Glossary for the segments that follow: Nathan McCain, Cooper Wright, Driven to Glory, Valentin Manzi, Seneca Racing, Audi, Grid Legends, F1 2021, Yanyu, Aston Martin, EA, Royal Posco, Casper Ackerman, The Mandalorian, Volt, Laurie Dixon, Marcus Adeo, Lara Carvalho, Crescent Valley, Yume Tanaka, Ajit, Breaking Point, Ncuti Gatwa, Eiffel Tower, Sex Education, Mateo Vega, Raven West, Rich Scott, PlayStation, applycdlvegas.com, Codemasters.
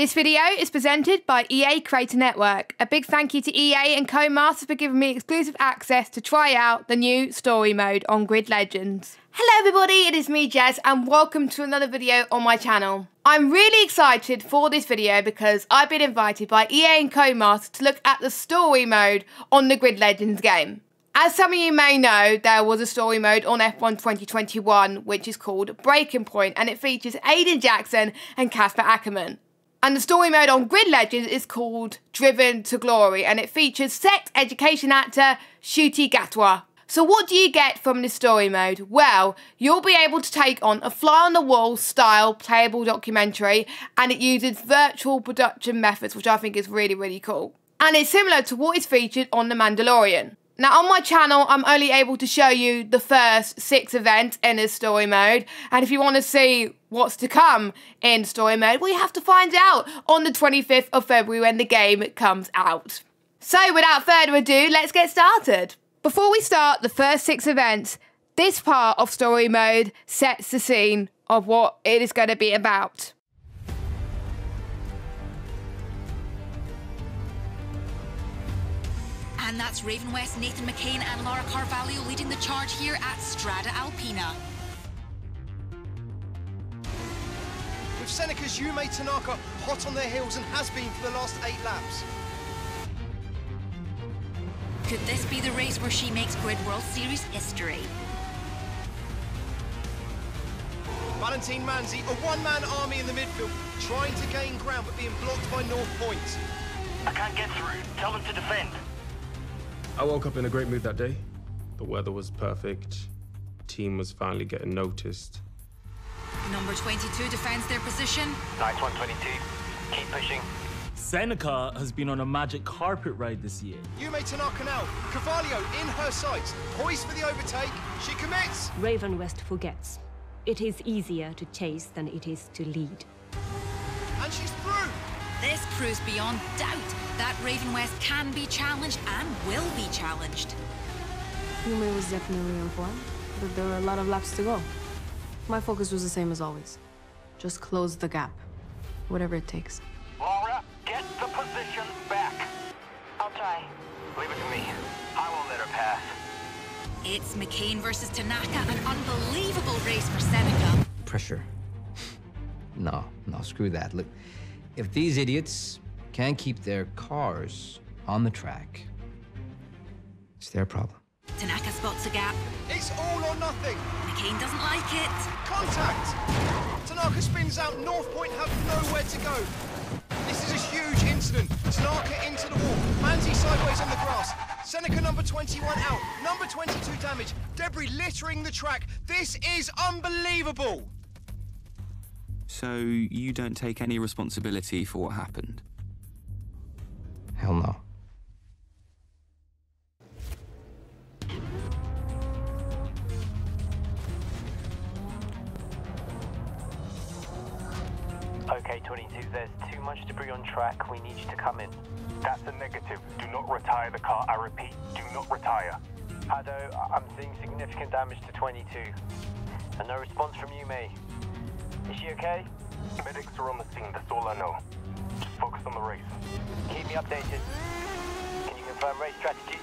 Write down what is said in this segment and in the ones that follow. This video is presented by EA Creator Network. A big thank you to EA and Codemasters for giving me exclusive access to try out the new story mode on Grid Legends. Hello everybody, it is me Jess and welcome to another video on my channel. I'm really excited for this video because I've been invited by EA and Codemasters to look at the story mode on the Grid Legends game. As some of you may know, there was a story mode on F1 2021 which is called Breaking Point and it features Aiden Jackson and Casper Ackerman. And the story mode on Grid Legends is called Driven to Glory and it features sex education actor Ncuti Gatwa. So what do you get from this story mode? Well, you'll be able to take on a fly-on-the-wall style playable documentary and it uses virtual production methods, which I think is really, really cool. And it's similar to what is featured on The Mandalorian. Now on my channel, I'm only able to show you the first 6 events in this story mode. And if you want to see what's to come in story mode, well, you have to find out on the 25th of February when the game comes out. So without further ado, let's get started. Before we start the first 6 events, this part of story mode sets the scene of what it is going to be about. And that's Raven West, Nathan McCain and Lara Carvalho leading the charge here at Strada Alpina. With Seneca's Yume Tanaka hot on their heels and has been for the last 8 laps. Could this be the race where she makes Grid World Series history? Valentin Manzi, a one-man army in the midfield, trying to gain ground but being blocked by North Point. I can't get through. Tell them to defend. I woke up in a great mood that day. The weather was perfect. The team was finally getting noticed. Number 22 defends their position. Nice one, 22. Keep pushing. Seneca has been on a magic carpet ride this year. Yume Tanaka now. Carvalho in her sights. Poised for the overtake. She commits. Raven West forgets. It is easier to chase than it is to lead. And she's through. This proves beyond doubt that Raven West can be challenged and will be challenged. Yume was definitely on form, but there were a lot of laps to go. My focus was the same as always. Just close the gap, whatever it takes. Laura, get the position back. I'll try. Leave it to me. I won't let her pass. It's McCain versus Tanaka, an unbelievable race for Seneca. Pressure. No, screw that. Look. If these idiots can't keep their cars on the track, it's their problem. Tanaka spots a gap. It's all or nothing. McCain doesn't like it. Contact! Tanaka spins out. North Point have nowhere to go. This is a huge incident. Tanaka into the wall. Manzi sideways on the grass. Seneca number 21 out. Number 22 damage. Debris littering the track. This is unbelievable. So you don't take any responsibility for what happened? Hell no. Okay, 22, there's too much debris on track. We need you to come in. That's a negative. Do not retire the car. I repeat, do not retire. Adeo, I'm seeing significant damage to 22. And no response from you, May. Is she okay? Medics are on the scene, that's all I know. Just focus on the race. Keep me updated. Can you confirm race strategy?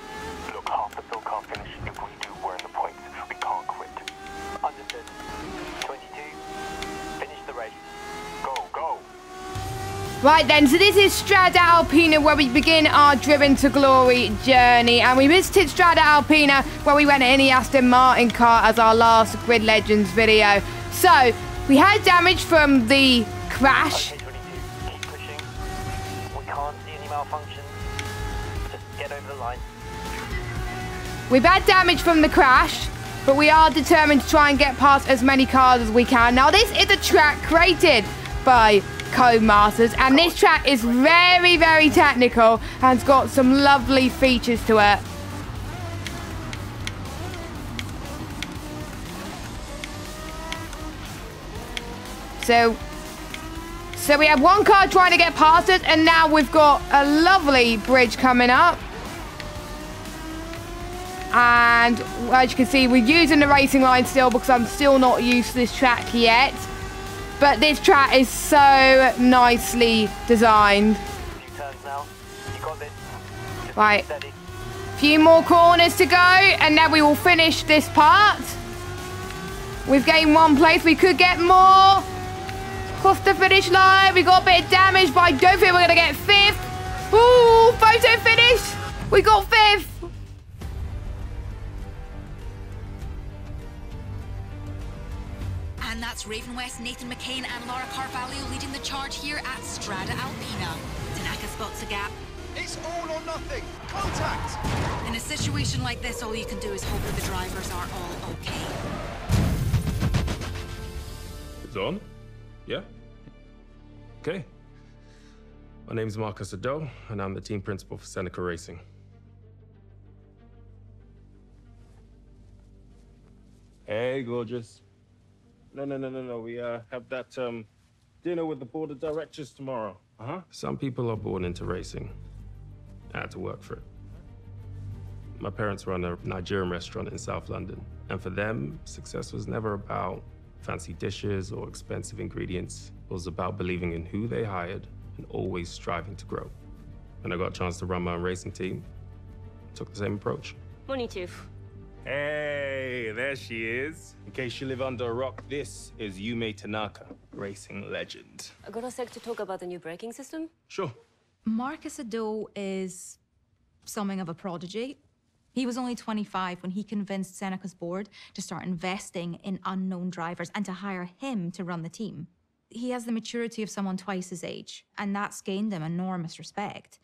Look, half the field can't finish. If we do, we're in the points. We can't quit. Understood. 22. Finish the race. Go, go! Right then, so this is Strada Alpina where we begin our Driven to Glory journey. And we visited Strada Alpina where we went in the Aston Martin car as our last Grid Legends video. So, we had damage from the crash. Okay, 22, keep pushing. We can't see any malfunctions. Just get over the line. We've had damage from the crash, but we are determined to try and get past as many cars as we can. Now, this is a track created by Codemasters, and this track is very, very technical and's got some lovely features to it. So we have one car trying to get past us, and now we've got a lovely bridge coming up. And as you can see, we're using the racing line still because I'm still not used to this track yet. But this track is so nicely designed. Right. Few more corners to go, and then we will finish this part. We've gained one place. We could get more. Cross the finish line. We got a bit of damage, but I don't think we're going to get fifth. Ooh, photo finish. We got fifth. And that's Raven West, Nathan McCain and Lara Carvalho leading the charge here at Strada Alpina. Tanaka spots a gap. It's all or nothing. Contact! In a situation like this, all you can do is hope that the drivers are all okay. It's on? Yeah? Okay. My name's Marcus Adeo, and I'm the team principal for Seneca Racing. Hey, gorgeous. No. We have that dinner with the board of directors tomorrow. Some people are born into racing. I had to work for it. My parents run a Nigerian restaurant in South London, and for them, success was never about fancy dishes or expensive ingredients. It was about believing in who they hired and always striving to grow. When I got a chance to run my own racing team, I took the same approach. Money tooth. Hey, there she is. In case you live under a rock, this is Yume Tanaka, racing legend. I got a sec to talk about the new braking system? Sure. Marcus Adeo is something of a prodigy. He was only 25 when he convinced Seneca's board to start investing in unknown drivers and to hire him to run the team. He has the maturity of someone twice his age, and that's gained him enormous respect.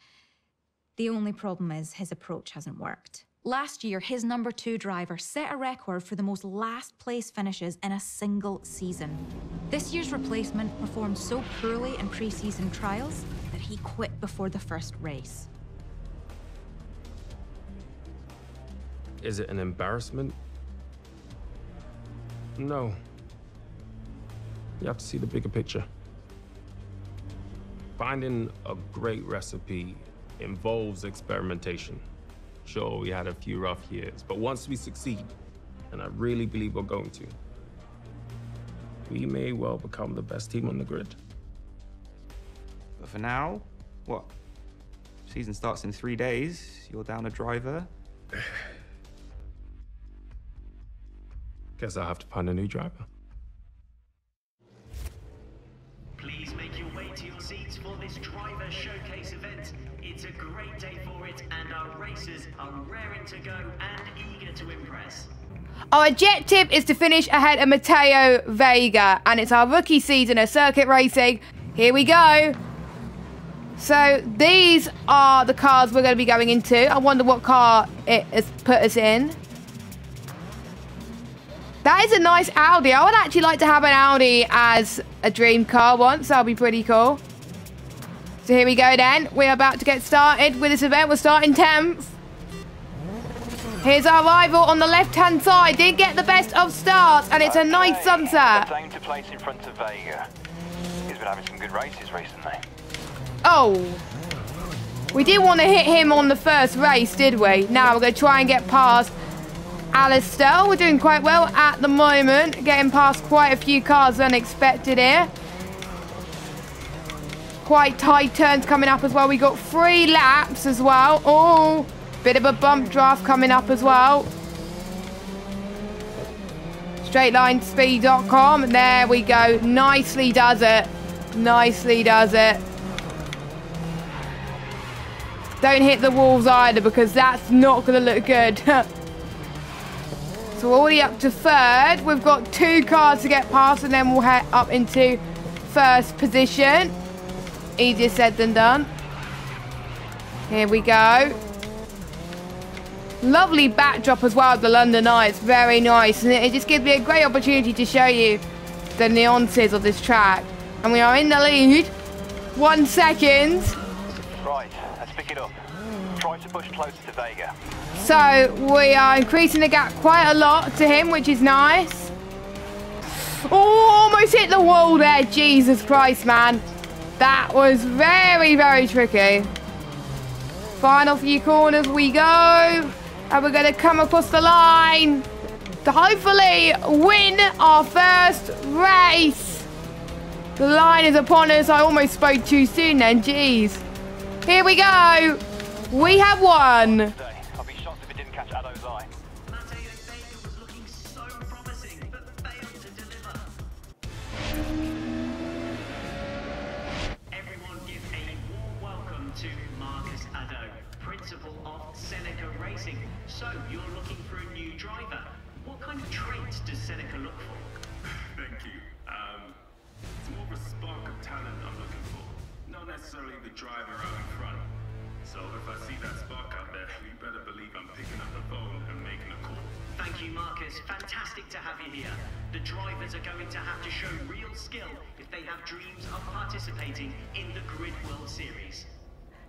The only problem is his approach hasn't worked. Last year, his number 2 driver set a record for the most last-place finishes in a single season. This year's replacement performed so poorly in pre-season trials that he quit before the first race. Is it an embarrassment? No. You have to see the bigger picture. Finding a great recipe involves experimentation. Sure, we had a few rough years, but once we succeed, and I really believe we're going to, we may well become the best team on the grid. But for now, what? Season starts in 3 days, you're down a driver. Guess I'll have to find a new driver. Please make your way to your seats for this driver showcase event. It's a great day for it, and our racers are raring to go and eager to impress. Our objective is to finish ahead of Mateo Vega, and it's our rookie season of circuit racing. Here we go. So these are the cars we're going to be going into. I wonder what car it has put us in. That is a nice Audi. I would actually like to have an Audi as a dream car once. That'll be pretty cool. So here we go then. We're about to get started with this event. We'll start in 10th. Here's our rival on the left-hand side. Didn't get the best of starts, and it's a nice sunset. Claim to place in front of Vega. He's been having some good races recently. Oh. We did want to hit him on the first race, did we? Now we're going to try and get past Alistair. We're doing quite well at the moment. Getting past quite a few cars unexpected here. Quite tight turns coming up as well. We got 3 laps as well. Oh, bit of a bump draft coming up as well. Straightlinespeed.com. There we go. Nicely does it. Nicely does it. Don't hit the walls either, because that's not going to look good. So we're already up to 3rd. We've got 2 cars to get past, and then we'll head up into 1st position. Easier said than done. Here we go. Lovely backdrop as well of the London Eye. It's very nice, and it just gives me a great opportunity to show you the nuances of this track. And we are in the lead. 1 second. Right, let's pick it up. Try to push closer to Vega. So we are increasing the gap quite a lot to him, which is nice. Oh, almost hit the wall there. Jesus Christ, man. That was very, very tricky. Final few corners we go. And we're going to come across the line to hopefully win our first race. The line is upon us. I almost spoke too soon then, jeez. Here we go. We have won. I'll be shocked if it didn't catch Ado's eye. Mateo Vega was looking so promising, but failed to deliver. Everyone give a warm welcome to Marcus Adeo, principal of Seneca Racing. So you're looking for a new driver. What kind of traits does Seneca look for? Thank you. It's more of a spark of talent I'm looking for, not necessarily the driver out in front. So if I see that spark out there, you better believe I'm picking up the phone and making a call. Thank you, Marcus. Fantastic to have you here. The drivers are going to have to show real skill if they have dreams of participating in the Grid World Series.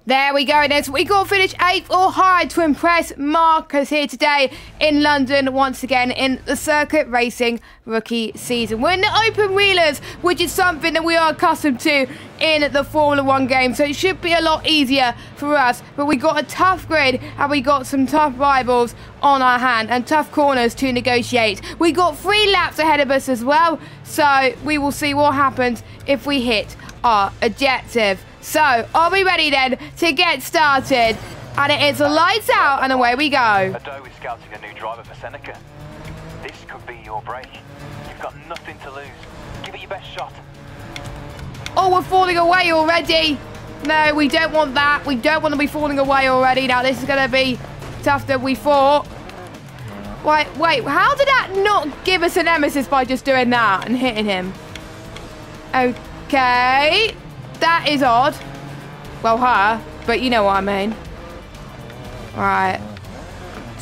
There we go. This we've got to finish 8th or higher to impress Marcus here today in London once again in the circuit racing rookie season. We're in the open wheelers, which is something that we are accustomed to in the Formula 1 game, so it should be a lot easier for us. But we got a tough grid and we got some tough rivals on our hand and tough corners to negotiate. We got 3 laps ahead of us as well, so we will see what happens if we hit our objective. So, are we ready then to get started? And it is lights out and away we go. Adeo is scouting a new driver for Seneca. This could be your break. You've got nothing to lose. Give it your best shot. Oh, we're falling away already. No, we don't want that. We don't want to be falling away already. Now, this is going to be tougher than we thought. Wait, how did that not give us an emesis by just doing that and hitting him? Okay. That is odd. Well, her, but you know what I mean. Right.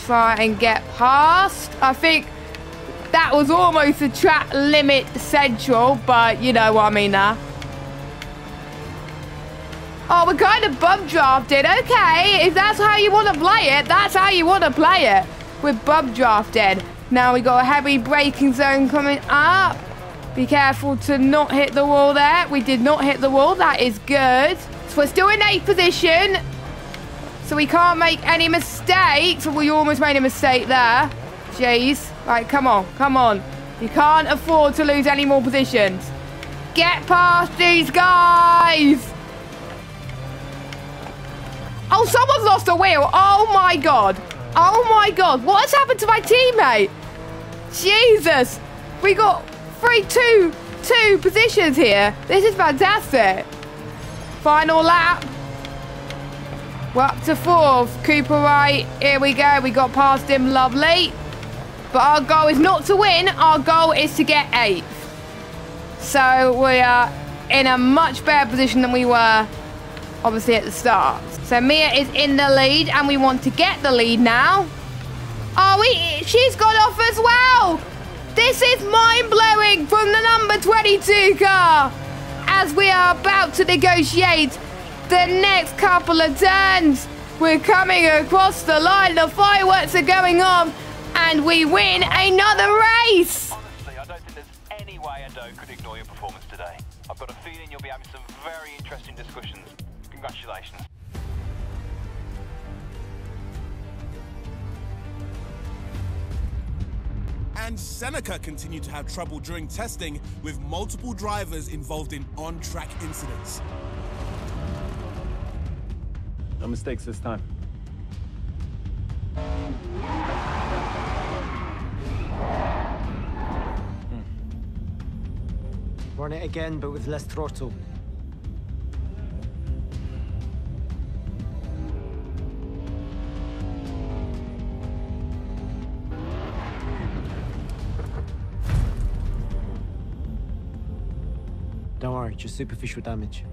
Try and get past. I think that was almost the track limit central, but you know what I mean there. Oh, we're kind of bump drafted. Okay, if that's how you want to play it, that's how you want to play it. We're bump drafted. Now we got a heavy braking zone coming up. Be careful to not hit the wall there. We did not hit the wall. That is good. So we're still in 8th position. So we can't make any mistakes. We almost made a mistake there. Jeez. Right, come on. Come on. You can't afford to lose any more positions. Get past these guys. Oh, someone's lost a wheel. Oh, my God. Oh, my God. What has happened to my teammate? Jesus. We got... two positions here. This is fantastic. Final lap. We're up to 4th. Cooper Wright. Here we go. We got past him. Lovely. But our goal is not to win. Our goal is to get 8th. So we are in a much better position than we were, obviously, at the start. So Mia is in the lead, and we want to get the lead now. Oh, she's gone off as well. This is mind-blowing from the number 22 car as we are about to negotiate the next couple of turns. We're coming across the line, the fireworks are going on, and we win another race. Honestly, I don't think there's any way Adeo could ignore your performance today. I've got a feeling you'll be having some very interesting discussions. Congratulations. And Seneca continued to have trouble during testing, with multiple drivers involved in on-track incidents. No mistakes this time. Run it again, but with less throttle. Don't worry, just superficial damage.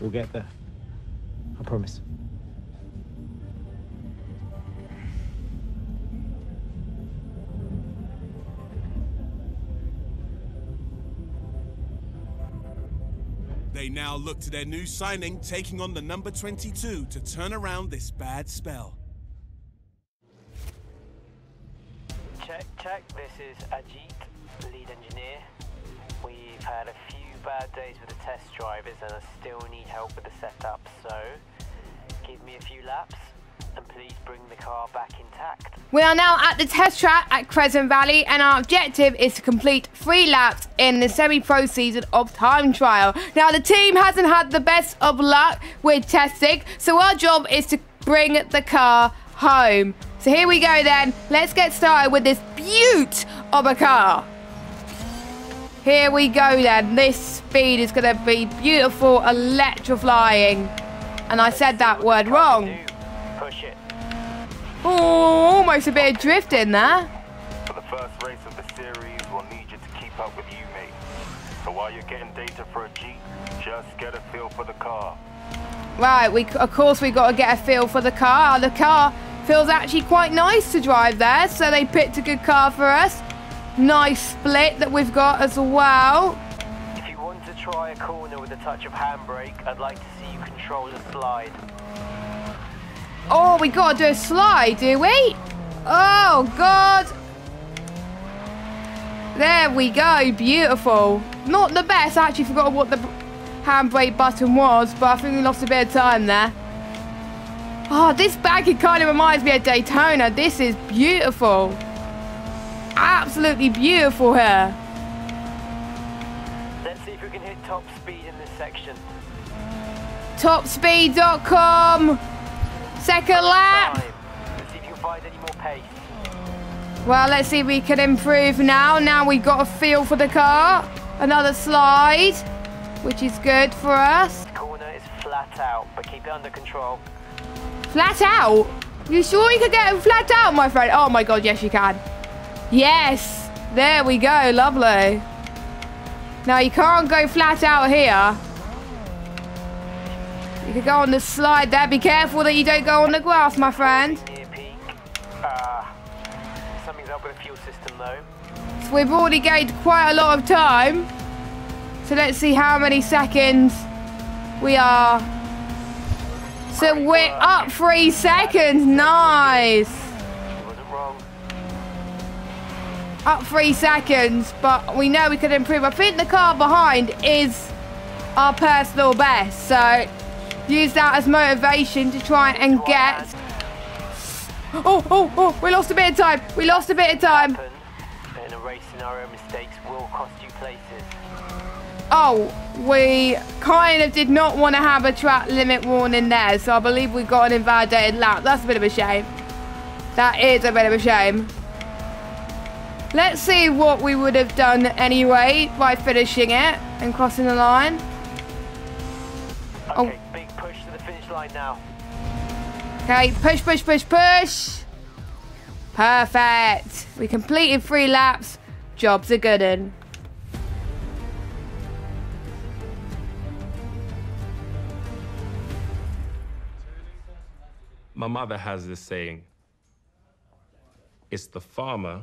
We'll get there. I promise. They now look to their new signing, taking on the number 22 to turn around this bad spell. Check, check, this is Ajit. lead engineer. We've had a few bad days with the test drivers and I still need help with the setup, so give me a few laps and please bring the car back intact. We are now at the test track at Crescent Valley and our objective is to complete 3 laps in the semi-pro season of time trial. Now the team hasn't had the best of luck with testing, so our job is to bring the car home. So here we go then, let's get started with this beaut of a car. Here we go then, this speed is gonna be beautiful, electrifying. And I said that word wrong. Push it. Oh, almost a bit of drift in there. For the first race of the series, we'll need you to keep up with you, mate. So while you're getting data for a Jeep, just get a feel for the car. Right, of course we got to get a feel for the car. The car feels actually quite nice to drive there, so they picked a good car for us. Nice split that we've got as well. If you want to try a corner with a touch of handbrake, I'd like to see you control the slide. Oh, we gotta do a slide, do we? Oh, God. There we go, beautiful. Not the best, I actually forgot what the handbrake button was, but I think we lost a bit of time there. Oh, this bank, it kind of reminds me of Daytona. This is beautiful. Absolutely beautiful here. Let's see if we can hit top speed in this section. Topspeed.com. Second lap. Let's see if you can find any more pace. Well, let's see if we can improve now. Now we've got a feel for the car. Another slide, which is good for us. The corner is flat out, but keep it under control. Flat out? You sure you can get it flat out, my friend? Oh my God, yes you can. Yes, there we go, lovely. Now you can't go flat out here. You can go on the slide there. Be careful that you don't go on the grass, my friend. Something's up with the fuel system, though. So we've already gained quite a lot of time. So let's see how many seconds we are. So we're up 3 seconds. Nice. Wasn't wrong. Up 3 seconds, but we know we could improve. I think the car behind is our personal best, so use that as motivation to try and get... Oh, we lost a bit of time. We lost a bit of time. In a race scenario, mistakes will cost you places. Oh, we kind of did not want to have a track limit warning there, so I believe we got an invalidated lap. That's a bit of a shame. That is a bit of a shame. Let's see what we would have done anyway by finishing it and crossing the line. Okay. Oh. Now. Okay, push. Perfect. We completed 3 laps. Job's a good one. My mother has this saying, it's the farmer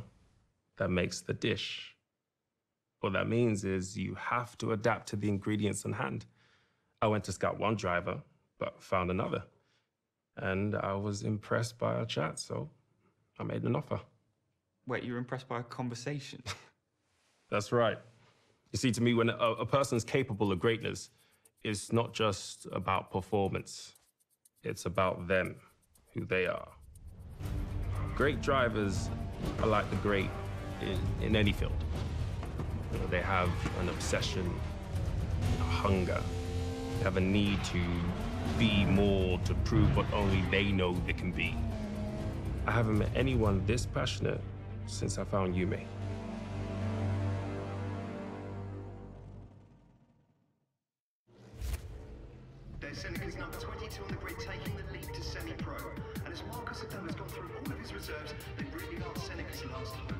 that makes the dish. What that means is you have to adapt to the ingredients in hand. I went to scout one driver, but found another. And I was impressed by our chat, so I made an offer. Wait, you were impressed by a conversation? That's right. You see, to me, when a person's capable of greatness, it's not just about performance. It's about them, who they are. Great drivers are like the great in any field. You know, they have an obsession, a hunger. They have a need to be more, to prove what only they know they can be. I haven't met anyone this passionate since I found Yume. There's Seneca's number 22 on the grid taking the lead to semi-pro. And as Marcus Adeo has gone through all of his reserves, they really are Seneca's last hope.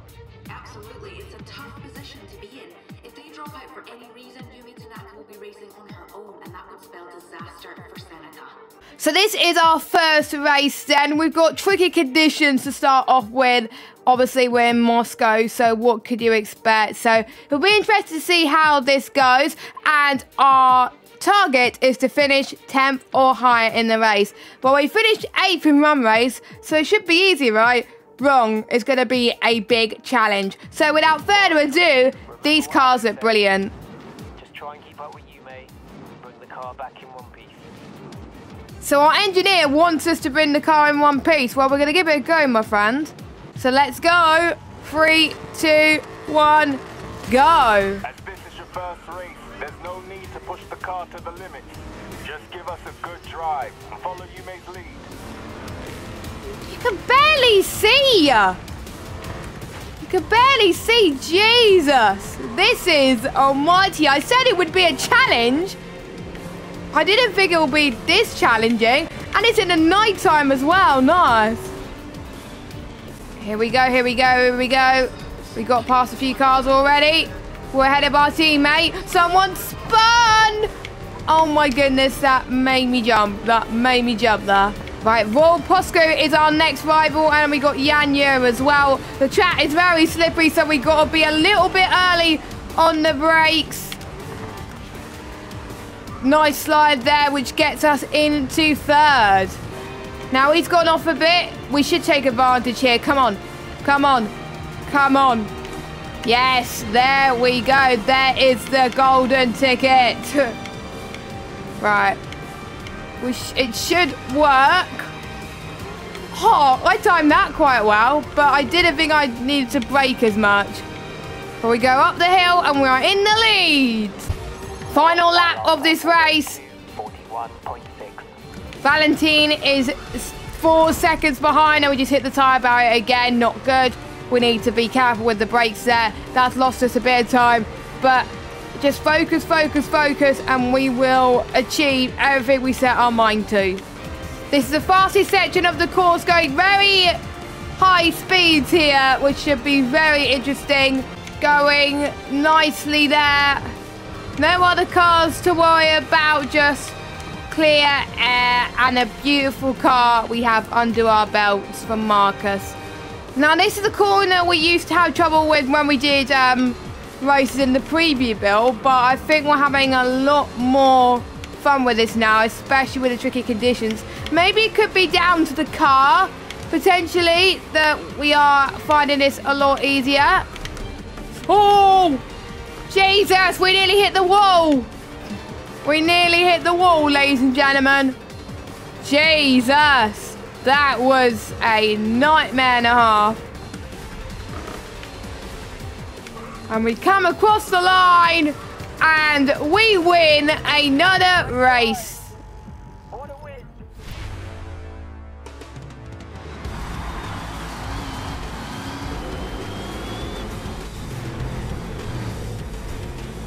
Absolutely, it's a tough position to be in. If they drop out for any reason, Yume Tanaka will be racing on her own, and that would spell disaster for Seneca. So this is our first race then. We've got tricky conditions to start off with. Obviously, we're in Moscow, so what could you expect? So it'll be interesting to see how this goes, and our target is to finish 10th or higher in the race. Well, we finished 8th in one race, so it should be easy, right? wrong is going to be a big challenge. So without further ado, these cars are brilliant. Just try and keep up with Yume. Bring the car back in one piece. So our engineer wants us to bring the car in one piece. Well, we're going to give it a go, my friend. So let's go. 3, 2, 1, go. As this is your first race, there's no need to push the car to the limit. Just give us a good drive and follow Yume's lead. You can barely see. You can barely see. Jesus. This is almighty. I said it would be a challenge. I didn't think it would be this challenging. And it's in the night time as well. Nice. Here we go. Here we go. Here we go. We got past a few cars already. We're ahead of our teammate. Someone spun. Oh my goodness. That made me jump. That made me jump there. Right, Royal Posco is our next rival, and we got Yanyu as well. The track is very slippery, so we got to be a little bit early on the brakes. Nice slide there, which gets us into third. Now he's gone off a bit. We should take advantage here. Come on, come on, come on. Yes, there we go. There is the golden ticket. Right. It should work. Oh, I timed that quite well, but I didn't think I needed to brake as much. But we go up the hill and we are in the lead. Final lap of this race. Valentin is 4 seconds behind, and we just hit the tyre barrier again. Not good. We need to be careful with the brakes there. That's lost us a bit of time, but just focus, focus, focus, and we will achieve everything we set our mind to. This is the fastest section of the course, going very high speeds here, which should be very interesting. Going nicely there. No other cars to worry about, just clear air and a beautiful car we have under our belts from Marcus. Now, this is the corner we used to have trouble with when we did races in the preview build, but I think we're having a lot more fun with this now, especially with the tricky conditions. Maybe it could be down to the car potentially, that we are finding this a lot easier. Oh Jesus, we nearly hit the wall. We nearly hit the wall, ladies and gentlemen. Jesus, that was a nightmare and a half. And we come across the line, and we win another race. What a win.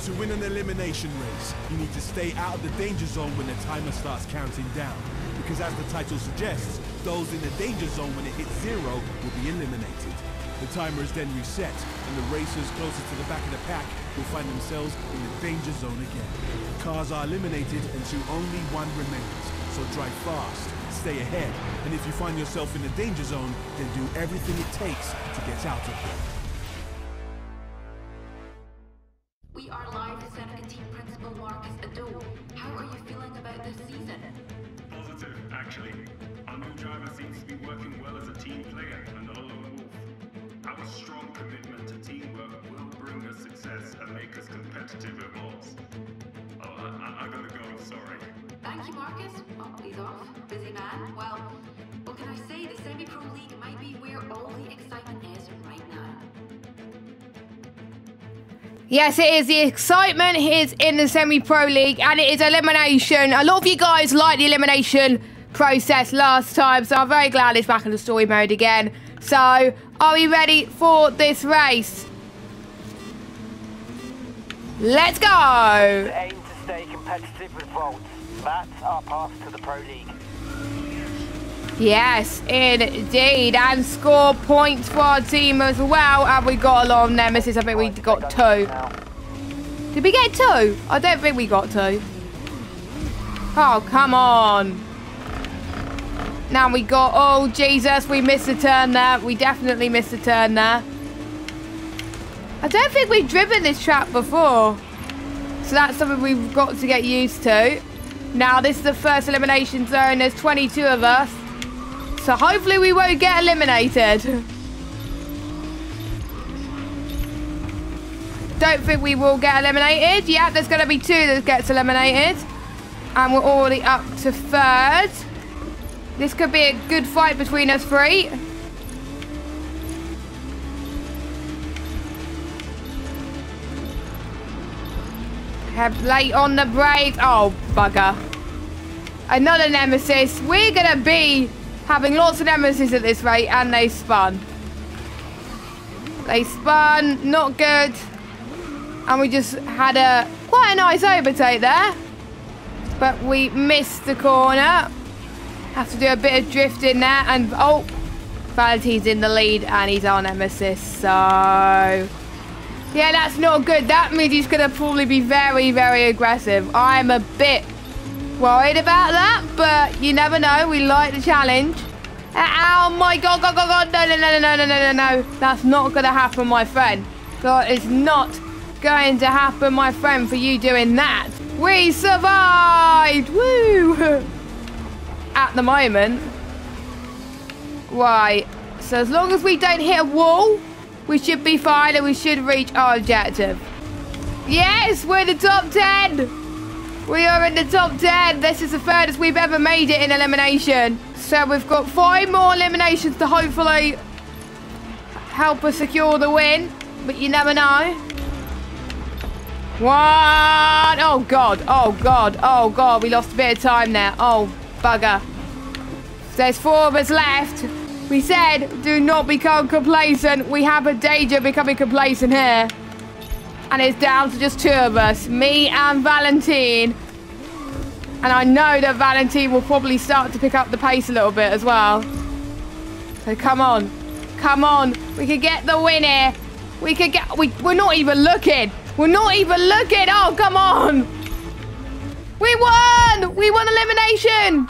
To win an elimination race, you need to stay out of the danger zone when the timer starts counting down. Because as the title suggests, those in the danger zone when it hits 0 will be eliminated. The timer is then reset, and the racers closer to the back of the pack will find themselves in the danger zone again. Cars are eliminated until only one remains, so drive fast, stay ahead, and if you find yourself in the danger zone, then do everything it takes to get out of it. We are live to Seneca team principal Marcus Adeo. How are you feeling about this season? Positive, actually. Our new driver seems to be working well as a team player and not alone. Our strong commitment to teamwork will bring us success and make us competitive at Volts. Oh, I gotta go, sorry. Thank you, Marcus. Oh, he's off. Busy man. Well, what can I say? The Semi-Pro League might be where all the excitement is right now. Yes, it is. The excitement is in the Semi-Pro League, and it is elimination. A lot of you guys liked the elimination process last time, so I'm very glad it's back in the story mode again. So, are we ready for this race? Let's go! Aim to stay competitive with Volt. That's our path to the Pro League. Yes, indeed. And score points for our team as well. And we got a lot of nemesis. I think we got 2. Did we get 2? I don't think we got 2. Oh, come on. Now we got, oh Jesus, we missed a turn there. We definitely missed a turn there. I don't think we've driven this track before. So that's something we've got to get used to. Now this is the first elimination zone. There's 22 of us. So hopefully we won't get eliminated. Don't think we will get eliminated. Yeah, there's going to be two that gets eliminated. And we're already up to third. This could be a good fight between us three. Late on the braids. Oh, bugger. Another nemesis. We're going to be having lots of nemesis at this rate. And they spun. They spun. Not good. And we just had a quite a nice overtake there. But we missed the corner. Have to do a bit of drifting there. And, oh, Valentin's in the lead. And he's our nemesis. So... yeah, that's not good. That means he's going to probably be very, very aggressive. I'm a bit worried about that, but you never know. We like the challenge. Oh, my God, God, God, God. No, no, no, no, no, no, no, no. That's not going to happen, my friend. God, it's not going to happen, my friend, for you doing that. We survived. Woo. At the moment. Right. So as long as we don't hit a wall... we should be fine and we should reach our objective. Yes, we're in the top 10. We are in the top 10. This is the furthest we've ever made it in elimination. So we've got 5 more eliminations to hopefully help us secure the win. But you never know. One. Oh, God. Oh, God. Oh, God. We lost a bit of time there. Oh, bugger. There's 4 of us left. We said, do not become complacent. We have a danger of becoming complacent here. And it's down to just 2 of us, me and Valentin. And I know that Valentin will probably start to pick up the pace a little bit as well. So come on. Come on. We could get the win here. We could get... We're not even looking. We're not even looking. Oh, come on. We won. We won elimination.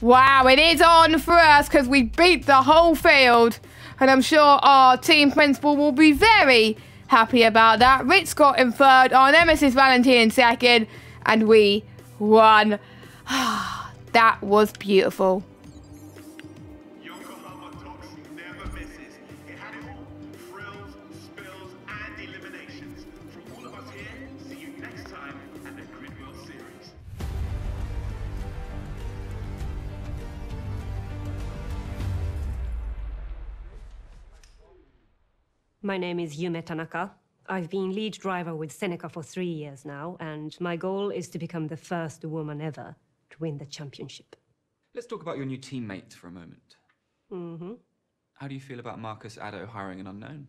Wow, it is on for us because we beat the whole field. And I'm sure our team principal will be very happy about that. Rich Scott in third, our nemesis Valentin in second, and we won. That was beautiful. My name is Yume Tanaka. I've been lead driver with Seneca for 3 years now, and my goal is to become the first woman ever to win the championship. Let's talk about your new teammate for a moment. Mm-hmm. How do you feel about Marcus Adeo hiring an unknown?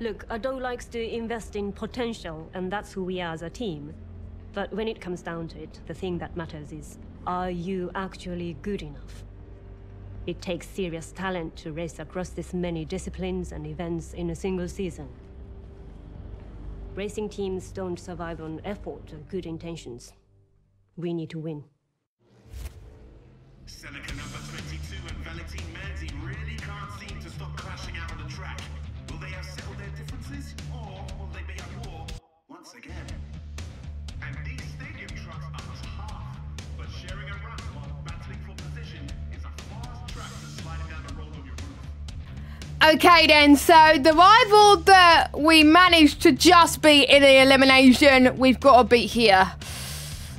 Look, Adeo likes to invest in potential, and that's who we are as a team. But when it comes down to it, the thing that matters is, are you actually good enough? It takes serious talent to race across this many disciplines and events in a single season. Racing teams don't survive on effort or good intentions. We need to win. Seneca number 22 and Valentin Manzi really can't seem to stop crashing out on the track. Will they have settled their differences, or will they be at war once again? And these stadium trucks are to half, but sharing a run while battling for position. Okay then, so the rival that we managed to just beat in the elimination, we've got to beat here.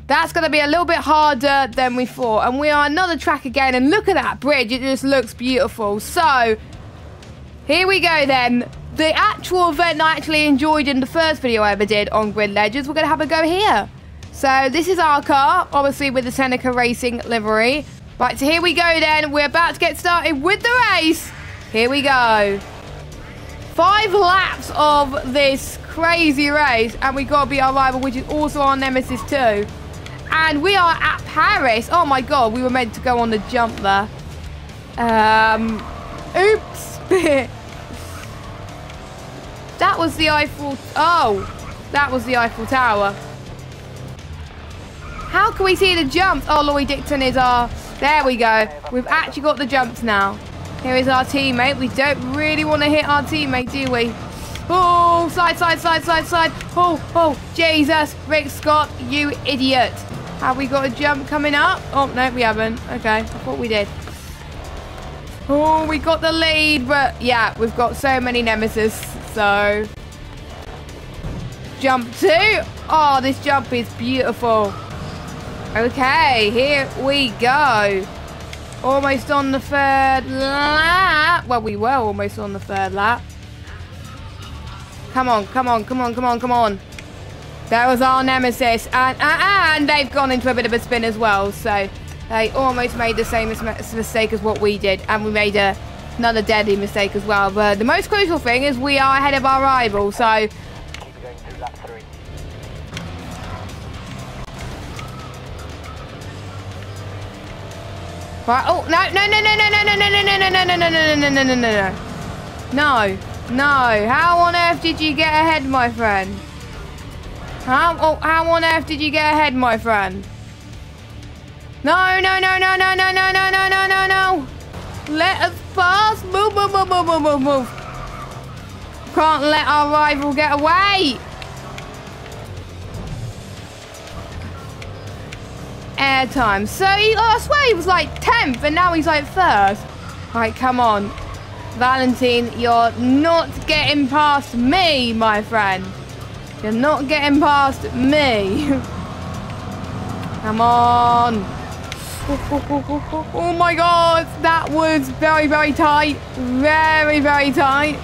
That's going to be a little bit harder than we thought. And we are another track again. And look at that bridge. It just looks beautiful. So, here we go then. The actual event I actually enjoyed in the first video I ever did on Grid Legends, we're going to have a go here. So, this is our car, obviously with the Seneca Racing livery. Right, so here we go then. We're about to get started with the race. Here we go. 5 laps of this crazy race. And we got to beat our rival, which is also our nemesis too. And we are at Paris. Oh my God, we were meant to go on the jump there. Oops. That was the Eiffel... oh, that was the Eiffel Tower. How can we see the jumps? Oh, Laurie Dixon is our... there we go. We've actually got the jumps now. Here is our teammate. We don't really want to hit our teammate, do we? Oh, slide, slide, slide, slide, slide. Oh, oh, Jesus. Rick Scott, you idiot. Have we got a jump coming up? Oh, no, we haven't. Okay, I thought we did. Oh, we got the lead, but yeah, we've got so many nemesis, so... Jump two. Oh, this jump is beautiful. Okay, here we go. Almost on the third lap. Well, we were almost on the third lap. Come on, come on, come on, come on, come on. That was our nemesis. And they've gone into a bit of a spin as well, so... They almost made the same mistake as what we did, and we made another deadly mistake as well. But the most crucial thing is we are ahead of our rival, so... Right, oh, no, no, no, no, no, no, no, no, no, no, no, no, no, no, no, no, no, no. No, no, how on earth did you get ahead, my friend? How on earth did you get ahead, my friend? No, no, no, no, no, no, no, no, no, no, no, no. Let us pass. Move, move, move, move, move, move. Can't let our rival get away. Air time. So he, I swear he was like 10th and now he's like 3rd. Right, come on. Valentin, you're not getting past me, my friend. You're not getting past me. Come on. Oh my god, that was very, very tight. Very, very tight.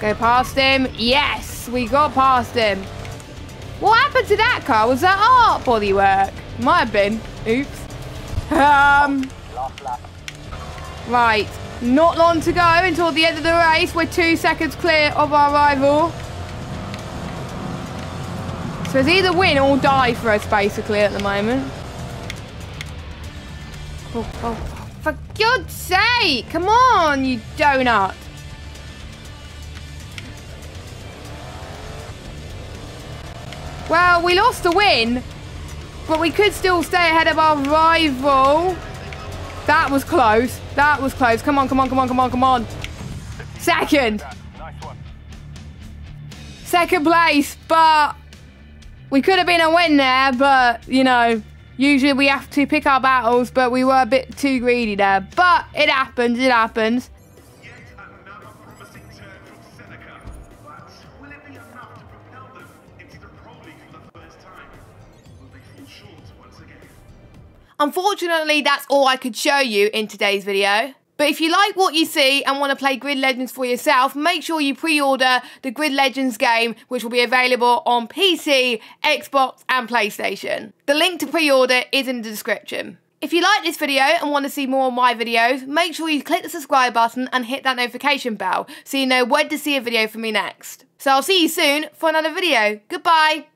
Go past him. Yes, we got past him. What happened to that car? Was that art bodywork? Might have been. Oops. Right. Not long to go until the end of the race. We're 2 seconds clear of our rival. So it's either win or die for us, basically, at the moment. Oh, for God's sake! Come on, you donut! Well, we lost the win, but we could still stay ahead of our rival. That was close. That was close. Come on, come on, come on, come on, come on. Second. Second place, but we could have been a win there, but, you know... Usually we have to pick our battles, but we were a bit too greedy there. But it happens, it happens. Yet another promising turn from Seneca. But will it be enough to propel them into the Pro League for the first time? Will they fall short once again? Unfortunately, that's all I could show you in today's video. But if you like what you see and want to play Grid Legends for yourself, make sure you pre-order the Grid Legends game, which will be available on PC, Xbox and PlayStation. The link to pre-order is in the description. If you like this video and want to see more of my videos, make sure you click the subscribe button and hit that notification bell so you know when to see a video from me next. So I'll see you soon for another video. Goodbye!